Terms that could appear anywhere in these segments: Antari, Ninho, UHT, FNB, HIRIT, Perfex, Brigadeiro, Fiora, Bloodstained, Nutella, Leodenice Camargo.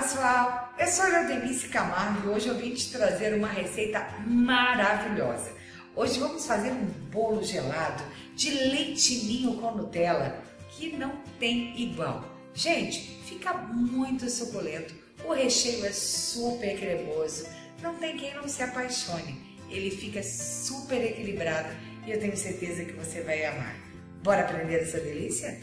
pessoal, eu sou a Leodenice Camargo e hoje eu vim te trazer uma receita maravilhosa. Hoje vamos fazer um bolo gelado de leite ninho com Nutella que não tem igual. Gente, fica muito suculento, o recheio é super cremoso, não tem quem não se apaixone. Ele fica super equilibrado e eu tenho certeza que você vai amar. Bora aprender essa delícia?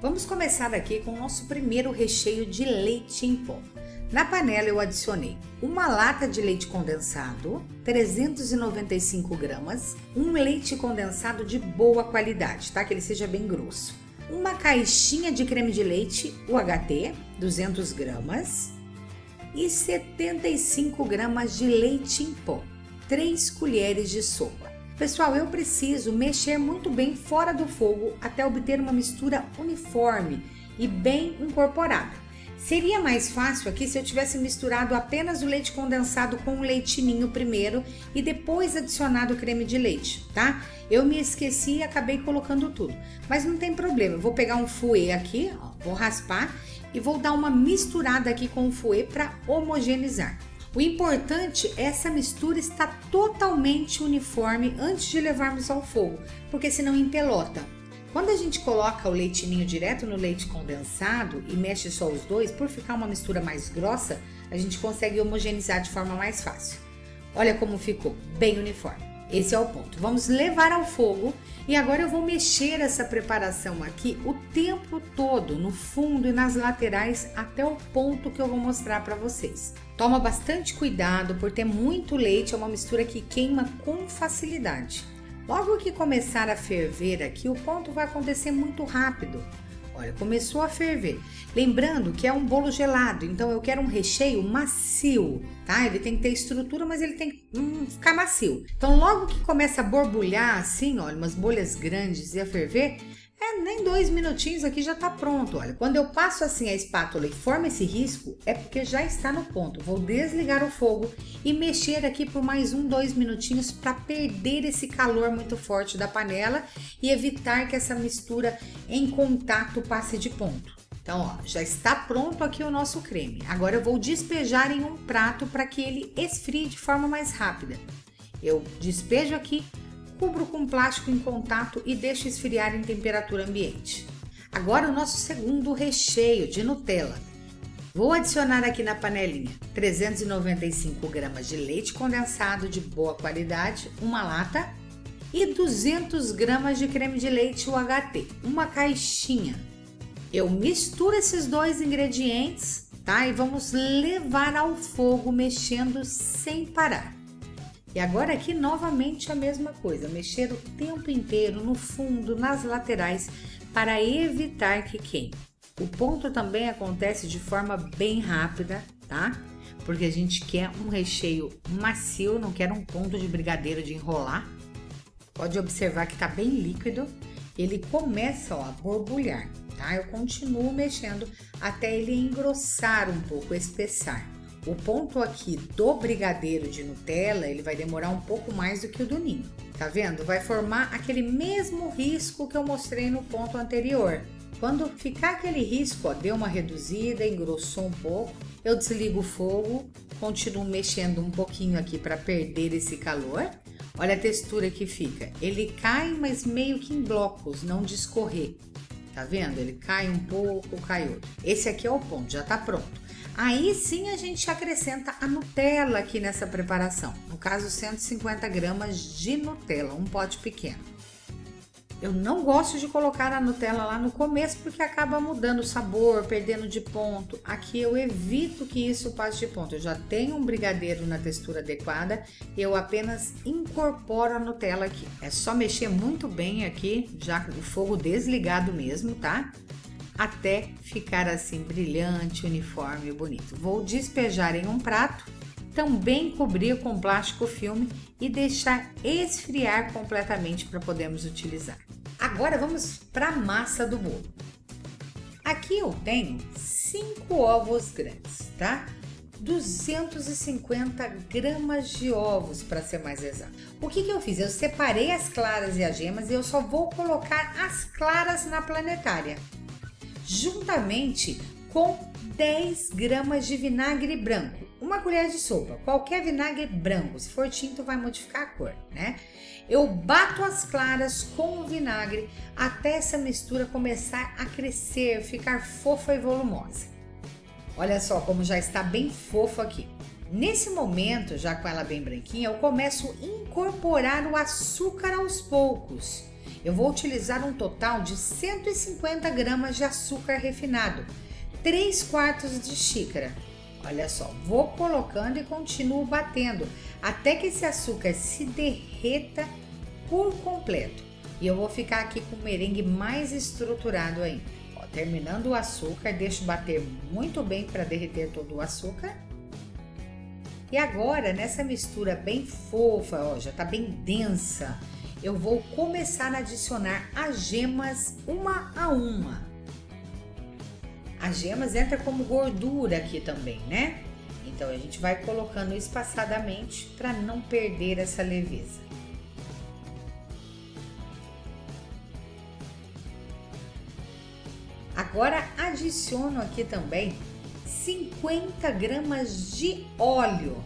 Vamos começar aqui com o nosso primeiro recheio de leite em pó. Na panela eu adicionei uma lata de leite condensado, 395 gramas, um leite condensado de boa qualidade, tá? Que ele seja bem grosso. Uma caixinha de creme de leite UHT, 200 gramas e 75 gramas de leite em pó, 3 colheres de sopa. Pessoal, eu preciso mexer muito bem fora do fogo até obter uma mistura uniforme e bem incorporada. Seria mais fácil aqui se eu tivesse misturado apenas o leite condensado com o leite ninho primeiro e depois adicionado o creme de leite, tá? Eu me esqueci e acabei colocando tudo, mas não tem problema. Eu vou pegar um fouet aqui, ó, vou raspar e vou dar uma misturada aqui com o fouet para homogeneizar. O importante é essa mistura estar totalmente uniforme antes de levarmos ao fogo, porque senão empelota. Quando a gente coloca o leite ninho direto no leite condensado e mexe só os dois, por ficar uma mistura mais grossa, a gente consegue homogeneizar de forma mais fácil. Olha como ficou, bem uniforme. Esse é o ponto. Vamos levar ao fogo e agora eu vou mexer essa preparação aqui o tempo todo, no fundo e nas laterais, até o ponto que eu vou mostrar para vocês. Toma bastante cuidado, por ter muito leite, é uma mistura que queima com facilidade. Logo que começar a ferver aqui, o ponto vai acontecer muito rápido. Olha, começou a ferver. Lembrando que é um bolo gelado, então eu quero um recheio macio, tá? Ele tem que ter estrutura, mas ele tem que ficar macio. Então logo que começa a borbulhar assim, olha, umas bolhas grandes e a ferver, nem 2 minutinhos aqui já tá pronto, olha. Quando eu passo assim a espátula e formo esse risco, é porque já está no ponto. Vou desligar o fogo e mexer aqui por mais 1, 2 minutinhos para perder esse calor muito forte da panela e evitar que essa mistura em contato passe de ponto. Então, ó, já está pronto aqui o nosso creme. Agora eu vou despejar em um prato para que ele esfrie de forma mais rápida. Eu despejo aqui, cubro com plástico em contato e deixo esfriar em temperatura ambiente. Agora o nosso segundo recheio de Nutella. Vou adicionar aqui na panelinha 395 gramas de leite condensado de boa qualidade, uma lata, e 200 gramas de creme de leite UHT, uma caixinha. Eu misturo esses dois ingredientes, tá? E vamos levar ao fogo mexendo sem parar. E agora aqui novamente a mesma coisa, mexer o tempo inteiro no fundo, nas laterais, para evitar que queime. O ponto também acontece de forma bem rápida, tá? Porque a gente quer um recheio macio, não quer um ponto de brigadeiro de enrolar. Pode observar que tá bem líquido, ele começa, ó, a borbulhar, tá? Eu continuo mexendo até ele engrossar um pouco, espessar. O ponto aqui do brigadeiro de Nutella, ele vai demorar um pouco mais do que o do ninho, tá vendo? Vai formar aquele mesmo risco que eu mostrei no ponto anterior. Quando ficar aquele risco, ó, deu uma reduzida, engrossou um pouco, eu desligo o fogo, continuo mexendo um pouquinho aqui para perder esse calor. Olha a textura que fica, ele cai, mas meio que em blocos, não de escorrer, tá vendo? Ele cai um pouco, cai outro. Esse aqui é o ponto, já tá pronto. Aí sim a gente acrescenta a Nutella aqui nessa preparação, no caso 150 gramas de Nutella, um pote pequeno. Eu não gosto de colocar a Nutella lá no começo porque acaba mudando o sabor, perdendo de ponto. Aqui eu evito que isso passe de ponto, eu já tenho um brigadeiro na textura adequada, eu apenas incorporo a Nutella aqui. É só mexer muito bem aqui, já com o fogo desligado mesmo, tá? Até ficar assim brilhante, uniforme e bonito. Vou despejar em um prato, também cobrir com plástico filme e deixar esfriar completamente para podermos utilizar. Agora vamos para a massa do bolo. Aqui eu tenho 5 ovos grandes, tá? 250 gramas de ovos, para ser mais exato. O que eu fiz? Eu separei as claras e as gemas e eu só vou colocar as claras na planetária, juntamente com 10 gramas de vinagre branco, uma colher de sopa, qualquer vinagre branco, se for tinto vai modificar a cor, né? Eu bato as claras com o vinagre até essa mistura começar a crescer, ficar fofa e volumosa. Olha só como já está bem fofo aqui. Nesse momento, já com ela bem branquinha, eu começo a incorporar o açúcar aos poucos. Eu vou utilizar um total de 150 gramas de açúcar refinado, 3/4 de xícara. Olha só, vou colocando e continuo batendo até que esse açúcar se derreta por completo. E eu vou ficar aqui com o merengue mais estruturado ainda. Ó, terminando o açúcar, deixo bater muito bem para derreter todo o açúcar. E agora, nessa mistura bem fofa, ó, já tá bem densa, eu vou começar a adicionar as gemas uma a uma. As gemas entram como gordura aqui também, né? Então a gente vai colocando espaçadamente para não perder essa leveza. Agora adiciono aqui também 50 gramas de óleo,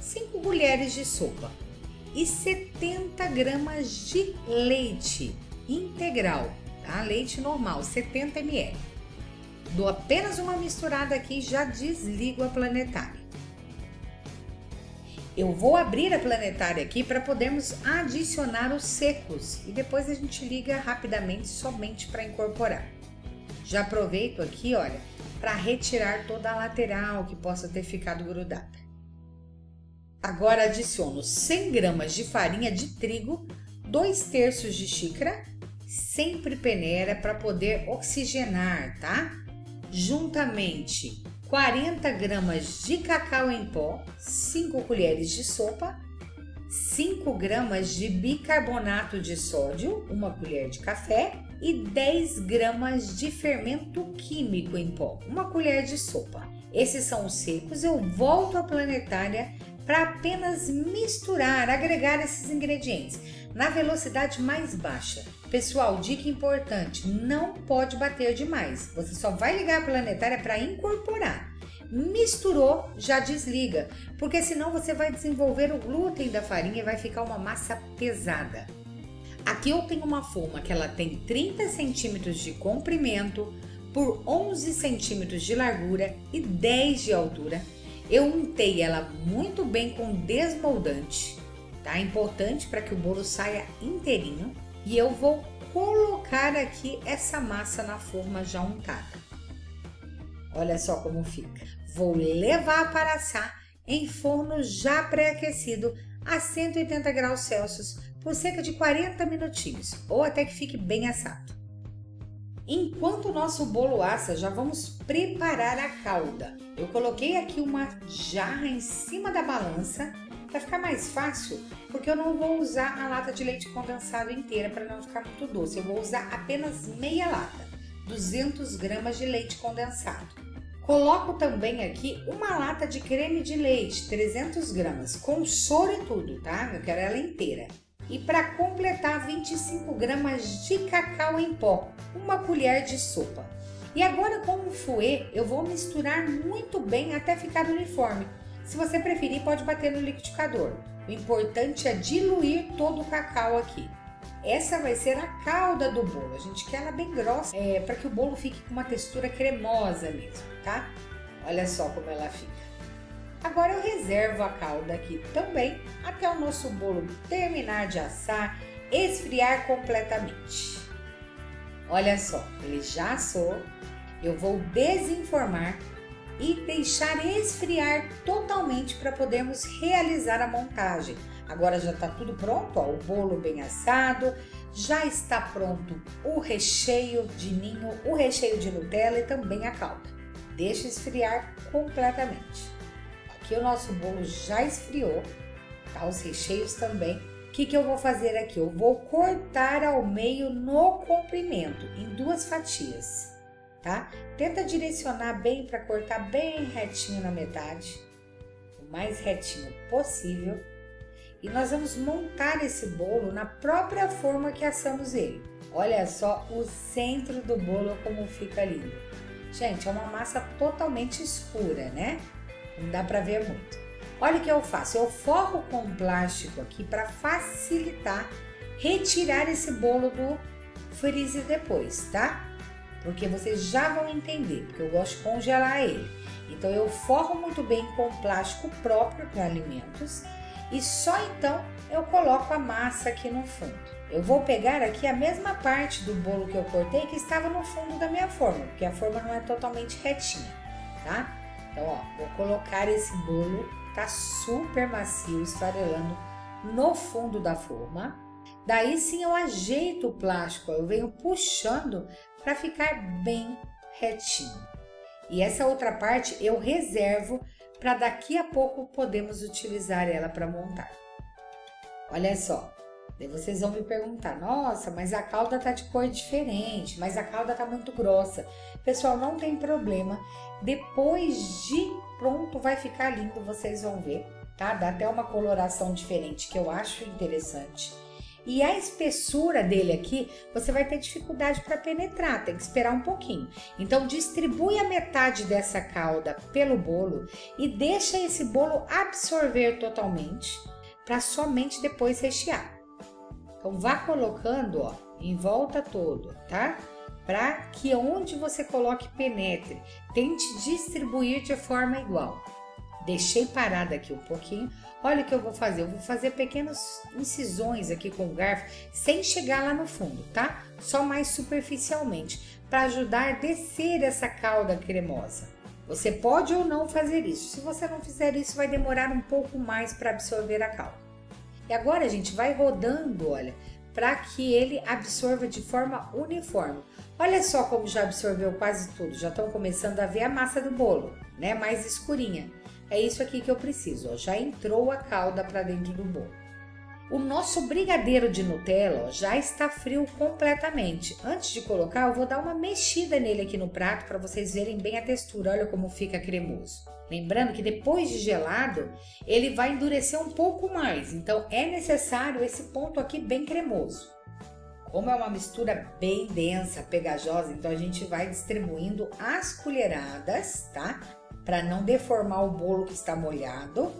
5 colheres de sopa e 70 gramas de leite integral, tá? Leite normal, 70 ml. Dou apenas uma misturada aqui e já desligo a planetária. Eu vou abrir a planetária aqui para podermos adicionar os secos e depois a gente liga rapidamente somente para incorporar. Já aproveito aqui, olha, para retirar toda a lateral que possa ter ficado grudada. Agora adiciono 100 gramas de farinha de trigo, 2/3 de xícara, sempre peneira para poder oxigenar, tá? Juntamente 40 gramas de cacau em pó, 5 colheres de sopa, 5 gramas de bicarbonato de sódio, 1 colher de café e 10 gramas de fermento químico em pó, 1 colher de sopa. Esses são os secos, eu volto à planetária para apenas misturar, agregar esses ingredientes na velocidade mais baixa. Pessoal, dica importante, não pode bater demais, você só vai ligar a planetária para incorporar. Misturou, já desliga, porque senão você vai desenvolver o glúten da farinha e vai ficar uma massa pesada. Aqui eu tenho uma forma que ela tem 30 centímetros de comprimento por 11 centímetros de largura e 10 de altura. Eu untei ela muito bem com desmoldante, tá? Importante para que o bolo saia inteirinho. E eu vou colocar aqui essa massa na forma já untada. Olha só como fica. Vou levar para assar em forno já pré-aquecido a 180 graus Celsius por cerca de 40 minutinhos, ou até que fique bem assado. Enquanto o nosso bolo assa, já vamos preparar a calda. Eu coloquei aqui uma jarra em cima da balança para ficar mais fácil, porque eu não vou usar a lata de leite condensado inteira para não ficar muito doce. Eu vou usar apenas meia lata, 200 gramas de leite condensado. Coloco também aqui uma lata de creme de leite, 300 gramas, com soro e tudo, tá? Eu quero ela inteira. E para completar, 25 gramas de cacau em pó, 1 colher de sopa. E agora com o fouet eu vou misturar muito bem até ficar uniforme. Se você preferir pode bater no liquidificador, o importante é diluir todo o cacau aqui. Essa vai ser a calda do bolo, a gente quer ela bem grossa, para que o bolo fique com uma textura cremosa mesmo, tá? Olha só como ela fica. Agora eu reservo a calda aqui também até o nosso bolo terminar de assar, esfriar completamente. Olha só, ele já assou, eu vou desenformar e deixar esfriar totalmente para podermos realizar a montagem. Agora já está tudo pronto, ó, o bolo bem assado, já está pronto o recheio de ninho, o recheio de Nutella e também a calda. Deixa esfriar completamente. Aqui o nosso bolo já esfriou, tá? Os recheios também. O que eu vou fazer aqui? Eu vou cortar ao meio no comprimento, em 2 fatias, tá? Tenta direcionar bem para cortar bem retinho na metade, o mais retinho possível. E nós vamos montar esse bolo na própria forma que assamos ele. Olha só o centro do bolo como fica lindo. Gente, é uma massa totalmente escura, né? Não dá pra ver muito. Olha o que eu faço, eu forro com plástico aqui para facilitar retirar esse bolo do freezer depois, tá? Porque vocês já vão entender, porque eu gosto de congelar ele. Então eu forro muito bem com plástico próprio para alimentos e só então eu coloco a massa aqui no fundo. Eu vou pegar aqui a mesma parte do bolo que eu cortei que estava no fundo da minha forma, porque a forma não é totalmente retinha, tá? Então, ó, vou colocar esse bolo, tá super macio, esfarelando no fundo da forma. Daí sim eu ajeito o plástico, eu venho puxando para ficar bem retinho. E essa outra parte eu reservo para daqui a pouco podemos utilizar ela para montar. Olha só, daí vocês vão me perguntar, nossa, mas a calda tá de cor diferente, mas a calda tá muito grossa. Pessoal, não tem problema, depois de pronto vai ficar lindo, vocês vão ver, tá? Dá até uma coloração diferente que eu acho interessante. E a espessura dele aqui, você vai ter dificuldade para penetrar, tem que esperar um pouquinho. Então, distribui a metade dessa calda pelo bolo e deixa esse bolo absorver totalmente, para somente depois rechear. Então, vá colocando, ó, em volta todo, tá? Para que onde você coloque penetre, tente distribuir de forma igual. Deixei parada aqui um pouquinho. Olha o que eu vou fazer pequenas incisões aqui com o garfo, sem chegar lá no fundo, tá? Só mais superficialmente, para ajudar a descer essa calda cremosa. Você pode ou não fazer isso. Se você não fizer isso, vai demorar um pouco mais para absorver a calda. E agora, gente, vai rodando, olha, para que ele absorva de forma uniforme. Olha só como já absorveu quase tudo. Já estão começando a ver a massa do bolo, né? Mais escurinha. É isso aqui que eu preciso, ó, já entrou a calda para dentro do bolo. O nosso brigadeiro de Nutella, ó, já está frio completamente. Antes de colocar, eu vou dar uma mexida nele aqui no prato para vocês verem bem a textura, olha como fica cremoso. Lembrando que depois de gelado, ele vai endurecer um pouco mais, então é necessário esse ponto aqui bem cremoso. Como é uma mistura bem densa, pegajosa, então a gente vai distribuindo as colheradas, tá? Para não deformar o bolo que está molhado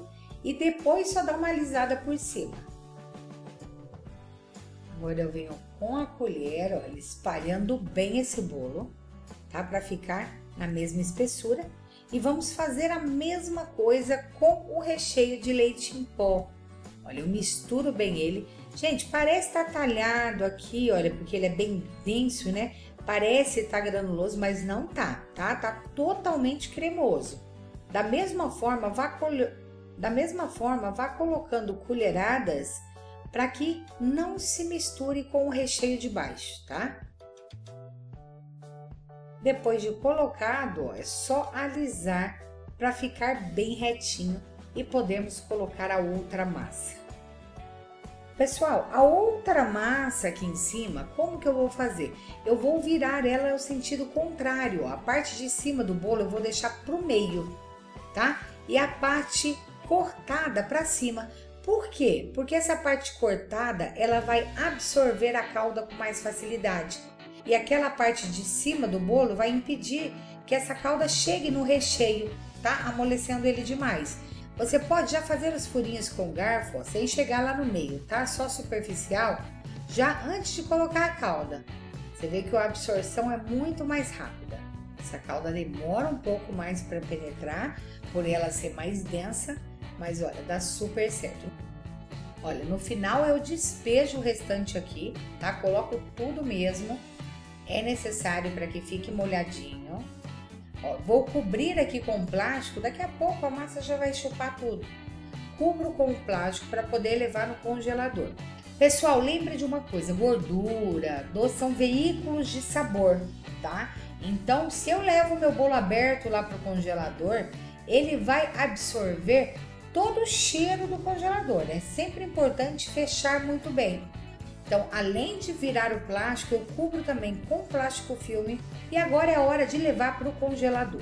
e depois só dá uma alisada por cima. Agora eu venho com a colher, ó, espalhando bem esse bolo, tá? Para ficar na mesma espessura e vamos fazer a mesma coisa com o recheio de leite em pó. Olha, eu misturo bem ele. Gente, parece estar talhado aqui, olha, porque ele é bem denso, né? Parece estar granuloso, mas não tá, tá? Tá totalmente cremoso. Da mesma forma, vá colocando colheradas para que não se misture com o recheio de baixo, tá? Depois de colocado, ó, é só alisar para ficar bem retinho e podemos colocar a outra massa. Pessoal, a outra massa aqui em cima, como que eu vou fazer? Eu vou virar ela no sentido contrário, ó. A parte de cima do bolo eu vou deixar pro meio, tá? E a parte cortada para cima. Por quê? Porque essa parte cortada, ela vai absorver a calda com mais facilidade. E aquela parte de cima do bolo vai impedir que essa calda chegue no recheio, tá? Amolecendo ele demais. Você pode já fazer os furinhos com garfo, ó, sem chegar lá no meio, tá? Só superficial, já antes de colocar a calda. Você vê que a absorção é muito mais rápida. Essa calda demora um pouco mais para penetrar, por ela ser mais densa, mas olha, dá super certo. Olha, no final eu despejo o restante aqui, tá? Coloco tudo mesmo, é necessário para que fique molhadinho. Ó, vou cobrir aqui com plástico, daqui a pouco a massa já vai chupar tudo. Cubro com plástico para poder levar no congelador. Pessoal, lembre de uma coisa, gordura, doce são veículos de sabor, tá? Então, se eu levo meu bolo aberto lá pro congelador, ele vai absorver todo o cheiro do congelador. É sempre importante fechar muito bem. Então, além de virar o plástico, eu cubro também com plástico filme e agora é a hora de levar para o congelador.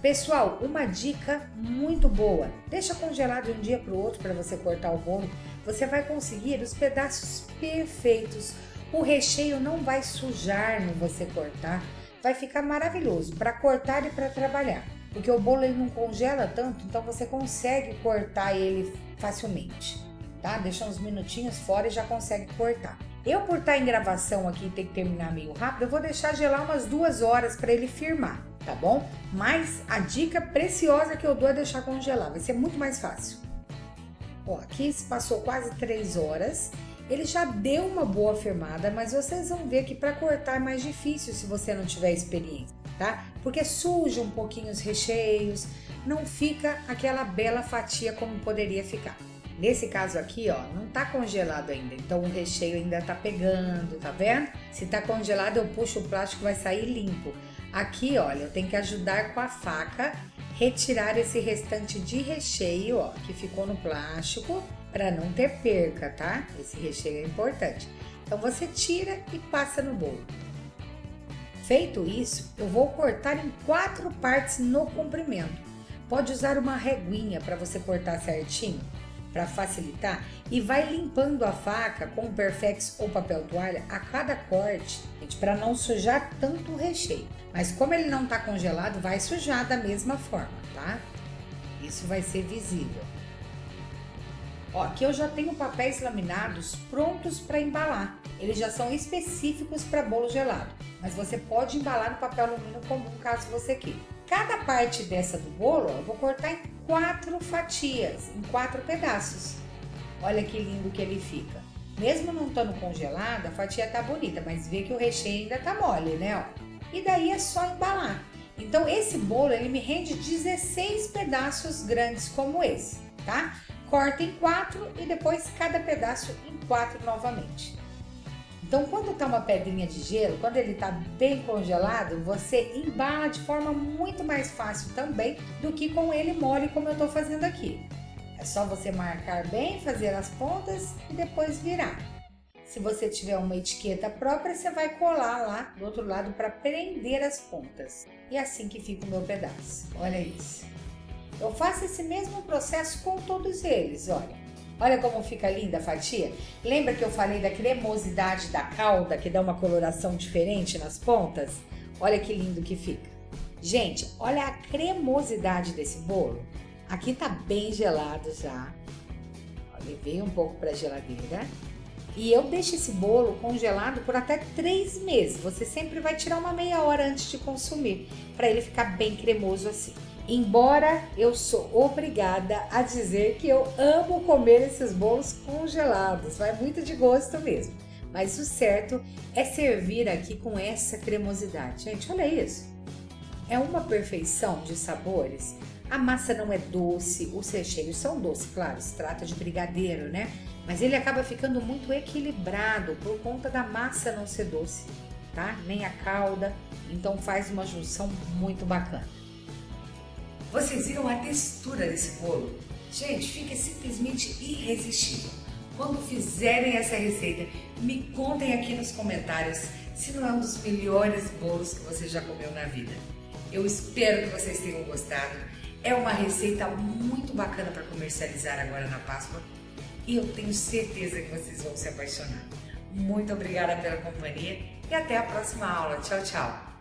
Pessoal, uma dica muito boa, deixa congelado de um dia para o outro para você cortar o bolo, você vai conseguir os pedaços perfeitos, o recheio não vai sujar no você cortar, vai ficar maravilhoso para cortar e para trabalhar, porque o bolo ele não congela tanto, então você consegue cortar ele facilmente, tá? Deixar uns minutinhos fora e já consegue cortar. Eu, por estar em gravação aqui e ter que terminar meio rápido, eu vou deixar gelar umas 2 horas para ele firmar, tá bom? Mas a dica preciosa que eu dou é deixar congelar, vai ser muito mais fácil. Ó, aqui se passou quase 3 horas, ele já deu uma boa firmada, mas vocês vão ver que para cortar é mais difícil se você não tiver experiência, tá? Porque suja um pouquinho os recheios, não fica aquela bela fatia como poderia ficar. Nesse caso aqui, ó, não tá congelado ainda, então o recheio ainda tá pegando, tá vendo? Se tá congelado, eu puxo o plástico, vai sair limpo. Aqui, olha, eu tenho que ajudar com a faca, retirar esse restante de recheio, ó, que ficou no plástico, para não ter perca, tá? Esse recheio é importante. Então você tira e passa no bolo. Feito isso, eu vou cortar em 4 partes no comprimento. Pode usar uma reguinha para você cortar certinho, para facilitar, e vai limpando a faca com Perfex ou papel toalha a cada corte, gente, para não sujar tanto o recheio. Mas como ele não tá congelado, vai sujar da mesma forma, tá? Isso vai ser visível. Ó, aqui eu já tenho papéis laminados prontos para embalar. Eles já são específicos para bolo gelado, mas você pode embalar no papel alumínio comum caso você queira. Cada parte dessa do bolo, ó, eu vou cortar em 4 fatias, em 4 pedaços. Olha que lindo que ele fica. Mesmo não estando congelada, a fatia tá bonita, mas vê que o recheio ainda tá mole, né? Ó. E daí é só embalar. Então esse bolo, ele me rende 16 pedaços grandes como esse, tá? Corta em 4 e depois cada pedaço em 4 novamente. Então, quando tá uma pedrinha de gelo, quando ele tá bem congelado, você embala de forma muito mais fácil também do que com ele mole, como eu tô fazendo aqui. É só você marcar bem, fazer as pontas e depois virar. Se você tiver uma etiqueta própria, você vai colar lá do outro lado para prender as pontas. E é assim que fica o meu pedaço. Olha isso. Eu faço esse mesmo processo com todos eles, olha. Olha como fica linda a fatia. Lembra que eu falei da cremosidade da calda, que dá uma coloração diferente nas pontas? Olha que lindo que fica. Gente, olha a cremosidade desse bolo. Aqui tá bem gelado já. Ó, levei um pouco para a geladeira. E eu deixo esse bolo congelado por até 3 meses. Você sempre vai tirar uma meia hora antes de consumir, para ele ficar bem cremoso assim. Embora eu sou obrigada a dizer que eu amo comer esses bolos congelados, vai muito de gosto mesmo. Mas o certo é servir aqui com essa cremosidade. Gente, olha isso. É uma perfeição de sabores. A massa não é doce, os recheios são doces, claro, se trata de brigadeiro, né? Mas ele acaba ficando muito equilibrado por conta da massa não ser doce, tá? Nem a calda, então faz uma junção muito bacana. Vocês viram a textura desse bolo? Gente, fica simplesmente irresistível. Quando fizerem essa receita, me contem aqui nos comentários se não é um dos melhores bolos que você já comeu na vida. Eu espero que vocês tenham gostado. É uma receita muito bacana para comercializar agora na Páscoa e eu tenho certeza que vocês vão se apaixonar. Muito obrigada pela companhia e até a próxima aula. Tchau, tchau!